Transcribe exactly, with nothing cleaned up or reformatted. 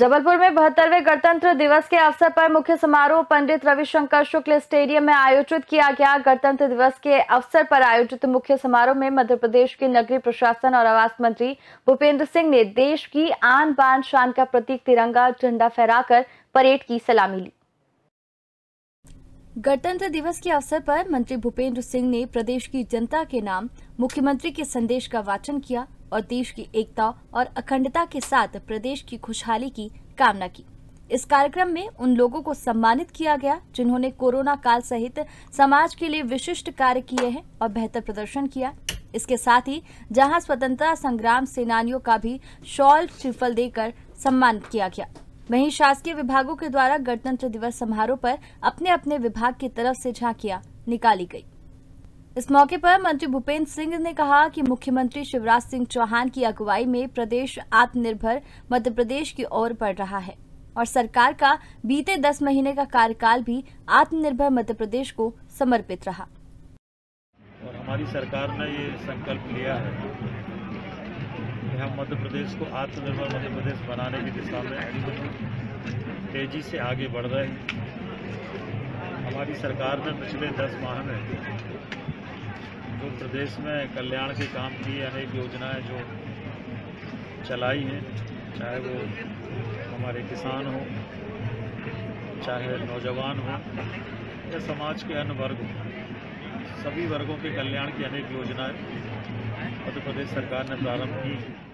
जबलपुर में बहत्तरवें गणतंत्र दिवस के अवसर पर मुख्य समारोह पंडित रविशंकर शुक्ल स्टेडियम में आयोजित किया गया। गणतंत्र दिवस के अवसर पर आयोजित मुख्य समारोह में मध्य प्रदेश के नगरीय प्रशासन और आवास मंत्री भूपेंद्र सिंह ने देश की आन बान शान का प्रतीक तिरंगा झंडा फहराकर परेड की सलामी ली। गणतंत्र दिवस के अवसर पर मंत्री भूपेंद्र सिंह ने प्रदेश की जनता के नाम मुख्यमंत्री के संदेश का वाचन किया और देश की एकता और अखंडता के साथ प्रदेश की खुशहाली की कामना की। इस कार्यक्रम में उन लोगों को सम्मानित किया गया जिन्होंने कोरोना काल सहित समाज के लिए विशिष्ट कार्य किए हैं और बेहतर प्रदर्शन किया। इसके साथ ही जहां स्वतंत्रता संग्राम सेनानियों का भी शॉल श्रीफल देकर सम्मानित किया गया, वहीं शासकीय विभागों के द्वारा गणतंत्र दिवस समारोह पर अपने अपने विभाग की तरफ से झांकियां निकाली गई। इस मौके पर मंत्री भूपेंद्र सिंह ने कहा कि मुख्यमंत्री शिवराज सिंह चौहान की अगुवाई में प्रदेश आत्मनिर्भर मध्य प्रदेश की ओर बढ़ रहा है और सरकार का बीते दस महीने का कार्यकाल भी आत्मनिर्भर मध्य प्रदेश को समर्पित रहा। और हमारी सरकार ने ये संकल्प लिया है कि हम मध्य प्रदेश को आत्मनिर्भर मध्य प्रदेश बनाने की दिशा में तेजी से आगे बढ़ रहे हैं। हमारी सरकार ने पिछले दस माह में तो प्रदेश में कल्याण के काम की अनेक योजनाएं जो चलाई हैं, चाहे वो हमारे किसान हो, चाहे नौजवान हो या समाज के अन्य वर्ग हो, सभी वर्गों के कल्याण की अनेक योजनाएं मध्य प्रदेश सरकार ने प्रारंभ की।